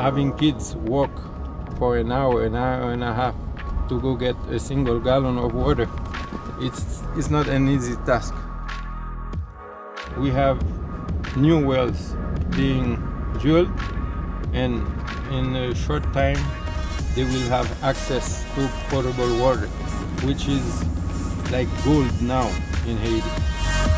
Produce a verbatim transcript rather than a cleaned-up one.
having kids walk for an hour, an hour and a half to go get a single gallon of water, it's, it's not an easy task. We have new wells being drilled, and in a short time they will have access to potable water, which is like gold now in Haiti.